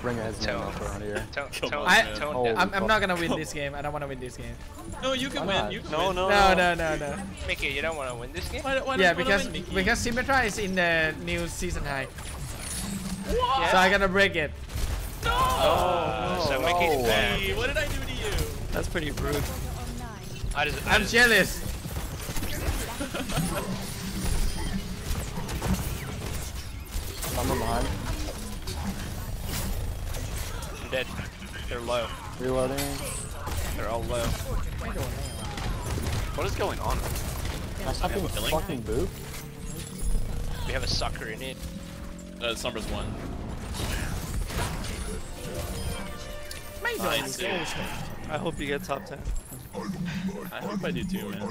Bring his name up around here. I'm not gonna win this game. I don't want to win this game. No, you can win. You can win. No. Mickie, you don't want to win this game? Yeah, because Symmetra is in the new season high. What? So I'm gonna break it. No! So Mickey's bad. What did I do to you? That's pretty rude. I'm jealous. I'm behind. Dead. They're low. Reloading. They're all low. What is going on? Fucking boop. We have a sucker in it. Summer's one. I hope you get top 10. I hope I do too, man.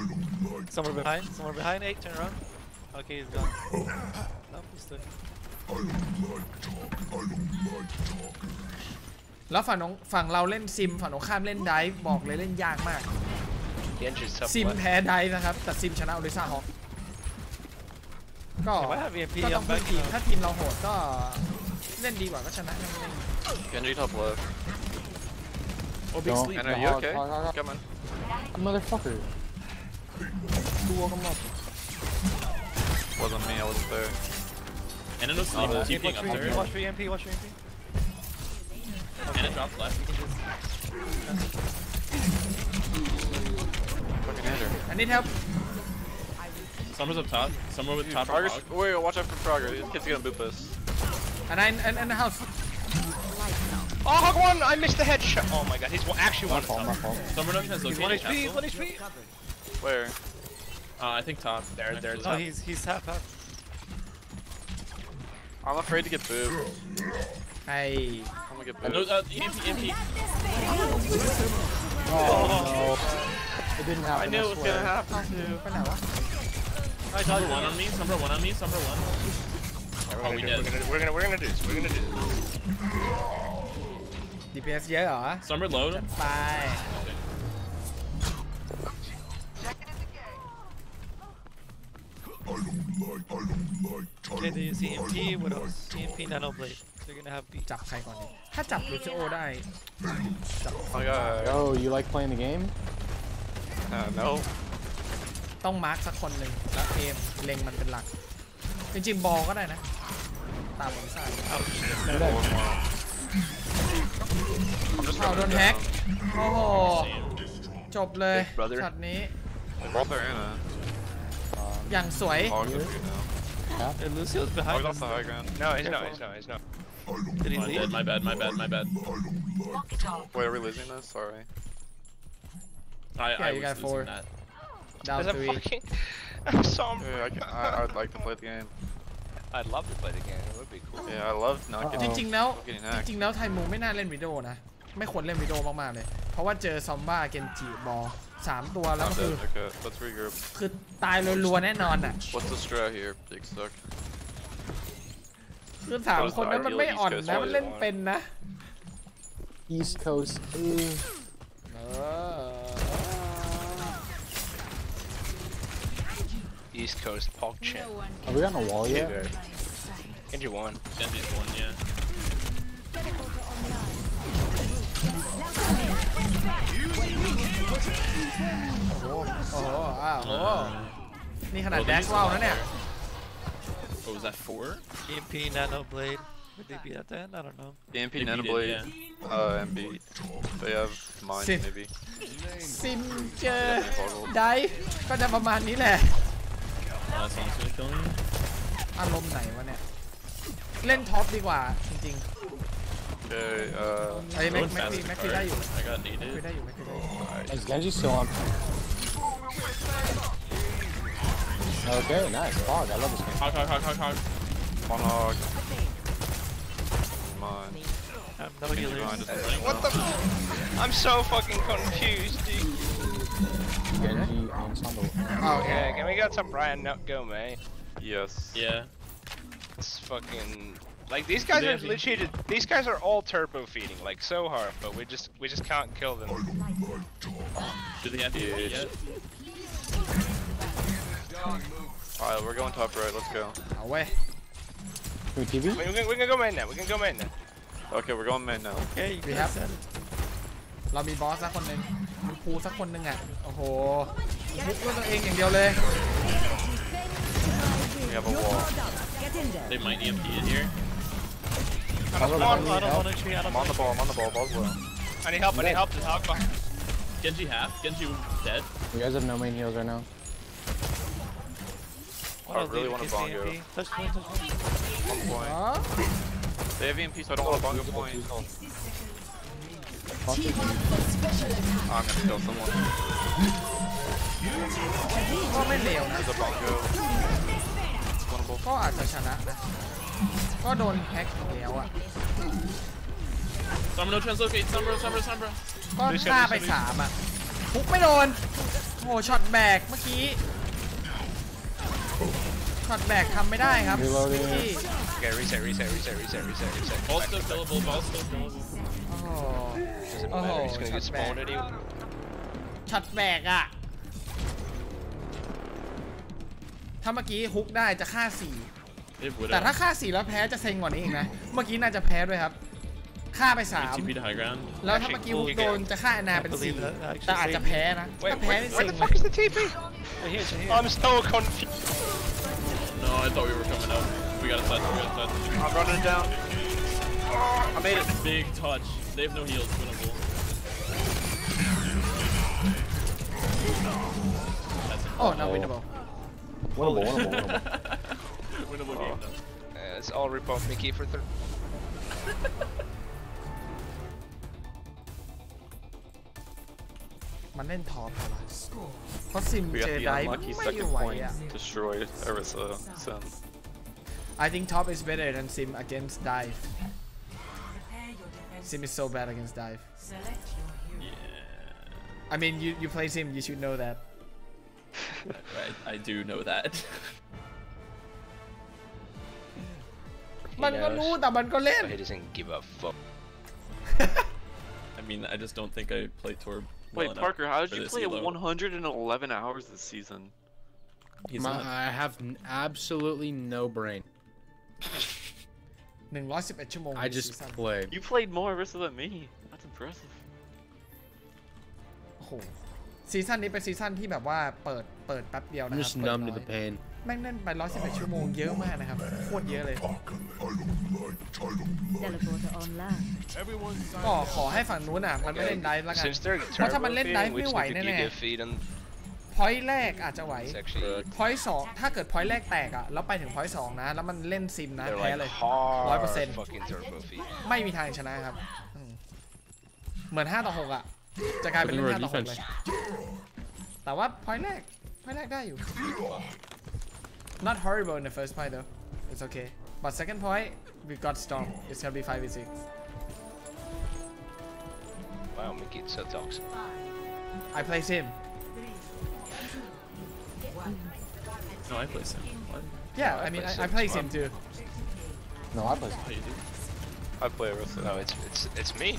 Somewhere behind. Somewhere behind. 8, turn around. Okay, he's gone. No, he's still. I don't like talk. แล้วฝั่งเราเล่นซิมฝั่งตรงข้ามเล่นไดฟ์บอกเลยเล่นยากมากซิมแพ้ไดฟ์นะครับแต่ซิมชนะออริซ่าฮอกก็ต้องพึ่งทีมถ้าทีมเราโหดก็เล่นดีกว่าก็ชนะยังเล่น Obviously are you okay come on motherfucker who woke him up wasn't me I was there and I was keeping up there watch your MP And it dropped left. Fucking hit her. I need help. Summer's up top. Summer with top. Wait, watch out for Frogger. This kid's gonna boop us. And the house. Oh, Hog one! I missed the headshot. Oh my god, he's actually one. Summer doesn't have location. 1 HP. Where? I think top. There. Oh, he's half. I'm afraid to get booped. Hey. EMP. Oh, no. It didn't happen. I knew it was gonna happen. I got one on me. Summer one. Oh, we did. We're gonna do this. DPS, yeah. Summer load. Bye. Okay, they use EMP. What else? EMP nano blade. They're gonna have beat. จับใครก่อนดีถ้าจับลูซิโอได้จับ Oh, you like playing the game? No. ต้องมาร์คสักคนหนึ่งแล้วเอมเล็งมันเป็นหลักจริงๆบอลก็ได้นะตามบอลใส่ได้เข้าโดนแฮกโอ้โหจบเลยช็อตนี้อย่างสวย Lucio's behind us. No, he's not. Did he leave? My bad. Wait, are we losing this? Sorry. Yeah, you got 4. Down 3. I'm sorry. Dude, I'd like to play the game. I'd love to play the game. It would be cool. Yeah, I love not getting hacked. จริงแล้วไทมูไม่น่าเล่นวิดีโอนะไม่ควรเล่นวิดีโอมากๆเลยเพราะว่าเจอซอมบ้าเกนจิบอล3 ตัวแล้วคือตายรัวๆแน่นอนอ่ะคือ3 คนนั้นมันไม่อ่อนนะมันเล่นเป็นนะ East Coast East Coast Park Chan Are we on a wall yet? Genji won. This is dash wow, right? What was that, 4? EMP nano blade. Would they be at the end? I don't know. EMP nano blade. MB. They have mine maybe. Simja die. ก็จะประมาณนี้แหละอารมณ์ไหนวะเนี่ยเล่นท็อปดีกว่าจริงOkay, I got needed. Is Genji still on? Okay, nice. Hog, I love this game. Hog. One hog. Come on. What the f- I'm so fucking confused, dude. Genji on Stumble. Okay, can we get some Brian Nut go, mate? Yes. Yeah. It's fucking... Like these guys are literally these guys are all turbo feeding like so hard, but we just can't kill them. Do they have to do it yet? Alright, we're going top right. Let's go. Away. We're gonna go main now. Okay, we're going mid now. Okay, you have it. เรามีบอสสักคนหนึ่งมีครูสักคนหนึ่งอ่ะโอ้โหบุกด้วยตัวเองอย่างเดียวเลย We have a wall. They might EMP in here. I'm on the ball. I'm on the ball. Ball's low. I need help. I need help. Just hog behind. Genji half. Genji dead. You guys have no main heals right now. I really want to bongo. Touch point, touch point. They have EMP, so I don't want to bongo point. I'm gonna kill someone. There's a bongo. It's winnable. ก็อาจจะชนะนะก็โดนแฮกแล้วอ่ะ Someone no translocate. Sombra. ก็ฆ่าไปสามอ่ะพุกไม่โดนโหช็อตแบกเมื่อกี้ช็อตแบกทำไม่ได้ครับที่ Okay, reset. Ball still killable. Doesn't matter. He's gonna get spawned anyway. ช็อตแบกอ่ะถ้าเมื่อกี้ฮุกได้จะฆ่าสี่แต่ถ้าฆ่าสี่แล้วแพ้จะเซ็งกว่านี้อีกนะเมื่อกี้น่าจะแพ้ด้วยครับฆ่าไปสามแล้วถ้าเมื่อกี้ฮุกโดนจะฆ่านาเป็นสี่แต่อาจจะแพ้นะถ้าแพ้นี่เซ็งเลยI'm so confused. No, I thought we were coming up. We got a touch. I'm running it down. I made it. Big touch. They have no heals. Winnable. Oh, not winnable. Winnable game though. Yeah, it's all rip off Mickie for third. Man, then top. We got the unlucky second point destroyed ever so since. I think top is better than Sim against dive. Sim is so bad against dive. Yeah. I mean, you play Sim, you should know that. Right, I do know that. มันก็รู้แต่มันก็เล่น I didn't give a fuck. I mean, I just don't think I play Torb. Wait, Parker, how did you play 111 hours this season? I have absolutely no brain. 111 ชั่วโมง I just played. You played more versus than me. That's impressive. โอ้โห ซีซั่นนี้เป็นซีซั่นที่แบบว่าเปิดแป๊บเดียวนะครับ Just numb to the pain. แม่งเล่นไป111ชั่วโมงเยอะมากนะครับโคตรเยอะเลยก็ขอให้ฝั่งนู้นอ่ะมันไม่เล่นไดฟ์แล้วกันเพราะถ้ามันเล่นไดฟ์ไม่ไหวแน่ๆพอยต์แรกอาจจะไหวพอยต์สองถ้าเกิดพอยต์แรกแตกอ่ะแล้วไปถึงพอยต์สองนะแล้วมันเล่นซิมนะแพ้เลย 100% ไม่มีทางชนะครับเหมือน5-6อ่ะจะกลายเป็น5-6เลยแต่ว่าพอยต์แรกได้อยู่ Not horrible in the first point though. It's okay. But second point, we've got Storm. It's gonna be 5v6. Wow, Mickey's so toxic. I place him. No, I place him. What? Yeah, no, I mean, I place him too. No, I place him. Yeah, you do. I play a wrestler. No, it's me.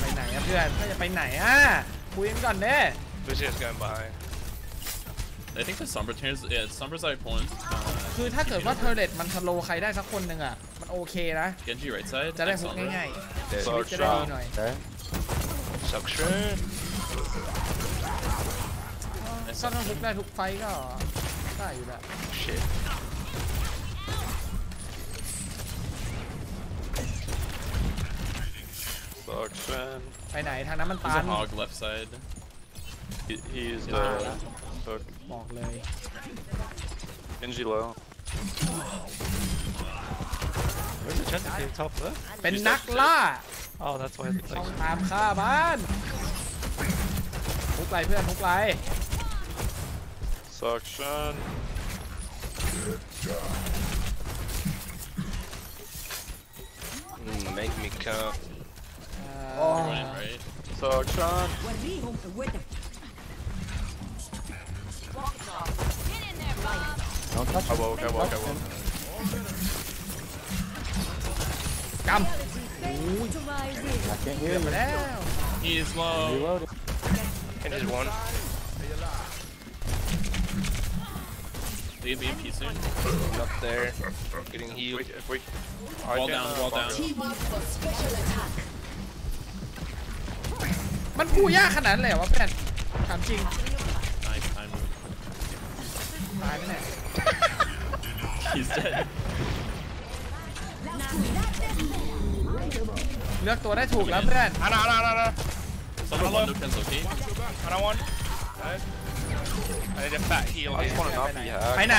ไปไหนอ่ะเพื่อนจะไปไหนอ่ะคุยกันก่อนเด้ This is going by.I think the Sombra turns. Yeah, Sombra's side points. คือถ้าเกิดว่าเทเลตมันทะโลใครได้สักคนหนึ่งอ่ะมันโอเคนะ Genji right side จะได้ฮุกง่ายๆชีวิตจะได้ดีหน่อย Suction ถ้าต้องฮุกได้ทุกไฟก็ได้อยู่แล้ว Shit ไปไหนทางนั้นมันตัน Hog left side. He isบอกเลย Genji low. Where's the chance to get top left? เป็นนักล่า Oh, that's why the place. ตามฆ่าบ้านทุกไรเพื่อนทุกไร Suction. Make me come. Suction.I woke. Come. I can't hear him now. He is low. Reloaded. And he's one. They'll be AP soon. Up there. Getting healed. Wait. Wall down. Man, pull ya ขนาดนั้นเลยเหรอ แฟน ถามจริง ตายไปไหน He's dead. เลือกตัวได้ถูกแล้วเพื่อน Anna. Someone want to cancel key? Anna one. I need a fat heal. I just want an RP hack. ไปไหน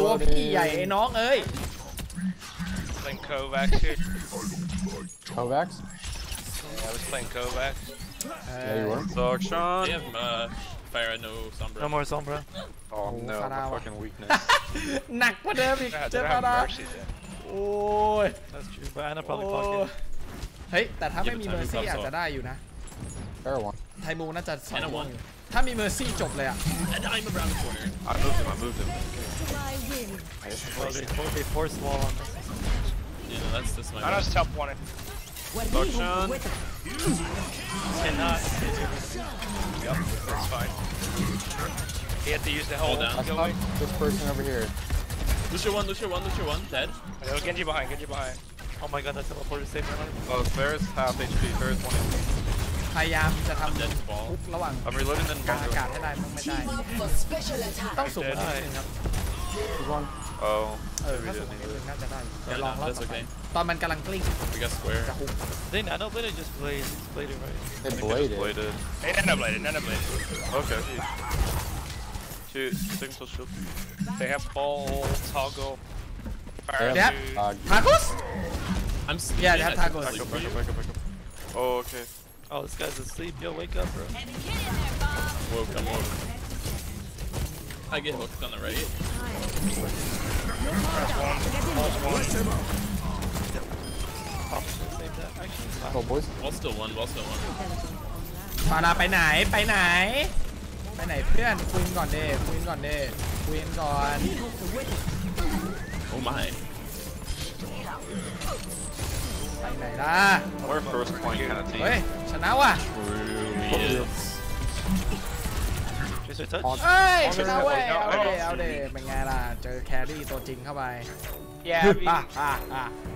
ตัวพี่ใหญ่ไอ้น้องเอ้ย Playing Kovac here. Kovac? Yeah, I was playing Kovac. Yeah, you were. Zorkshan. They have Fire and no Sombra. No more Sombra. Oh no, my fucking weakness. หนักกว่าเดิมอีกเจ็บปะนะโอ้ย That's true, but Anna probably clocked it. เฮ้ยแต่ถ้าไม่มีเมอร์ซี่อาจจะได้อยู่นะ ไทมูน่าจะถ้ามีเมอร์ซี่จบเลยอ่ะ I moved him. They forced wall on this. Yeah, that's this one. Anna's top one. Lockdown. Cannot. Yup, that's fine. He had to use the hold down. This person over here. Lucio one, dead. Oh, Genji behind. Oh my god, that teleporter saved my life. Oh, Ferris half HP, Ferris 1 HP. I'm reloading and one. Oh, we didn't need it. Yeah, no, that's okay. We got square. They nano bladed or just bladed right? They bladed. Hey, nano bladed. Okay. Shoot, signal shield. They have ball, toggle. Yep. Tacos? Yeah, they have tacos. Back up. Oh, okay. Oh, this guy's asleep. Yo, wake up, bro. Woke. I get hooked on the right. Press one. Oh, boys. Wall still one. ไปไหนเพื่อน คุยก่อน Oh my. We're first point kind of team. Hey, Shanawa. Just a touch. Hey, Shanawa. Okay. เอาเดะเป็นไงล่ะ เจอแครี่ตัวจริงเข้าไป Yeah.